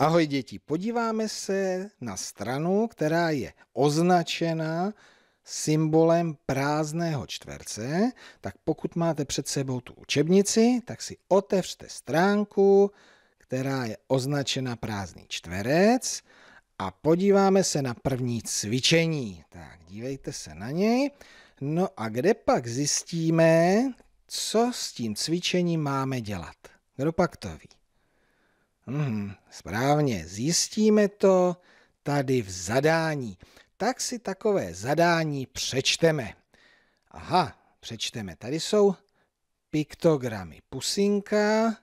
Ahoj děti, podíváme se na stranu, která je označena symbolem prázdného čtverce. Tak pokud máte před sebou tu učebnici, tak si otevřte stránku, která je označena prázdný čtverec a podíváme se na první cvičení. Tak, dívejte se na něj. No a kde pak zjistíme, co s tím cvičením máme dělat? Kdo pak to ví? Správně, zjistíme to tady v zadání. Tak si takové zadání přečteme. Aha, přečteme. Tady jsou piktogramy. Pusinka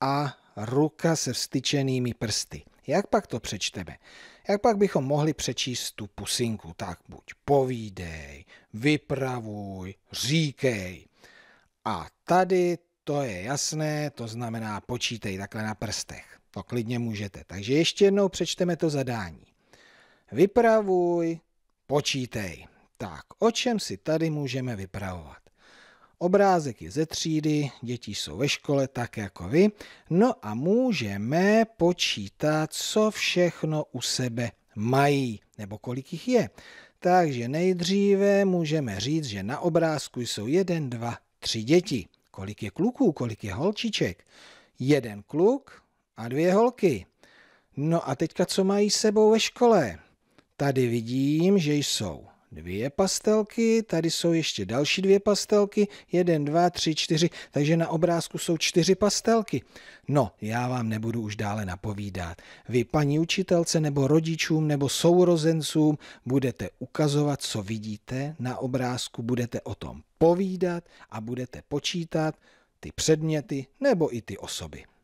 a ruka se vztyčenými prsty. Jak pak to přečteme? Jak pak bychom mohli přečíst tu pusinku? Tak buď povídej, vypravuj, říkej. A tady to je jasné, to znamená počítej takhle na prstech. To klidně můžete. Takže ještě jednou přečteme to zadání. Vypravuj, počítej. Tak, o čem si tady můžeme vypravovat? Obrázek je ze třídy, děti jsou ve škole, tak jako vy. No a můžeme počítat, co všechno u sebe mají, nebo kolik jich je. Takže nejdříve můžeme říct, že na obrázku jsou 1, 2, 3 děti. Kolik je kluků, kolik je holčiček? 1 kluk a 2 holky. No a teďka, co mají s sebou ve škole? Tady vidím, že jsou 2 pastelky, tady jsou ještě další 2 pastelky, 1, 2, 3, 4, takže na obrázku jsou 4 pastelky. No, já vám nebudu už dále napovídat. Vy paní učitelce nebo rodičům nebo sourozencům budete ukazovat, co vidíte na obrázku, budete o tom povídat a budete počítat ty předměty nebo i ty osoby.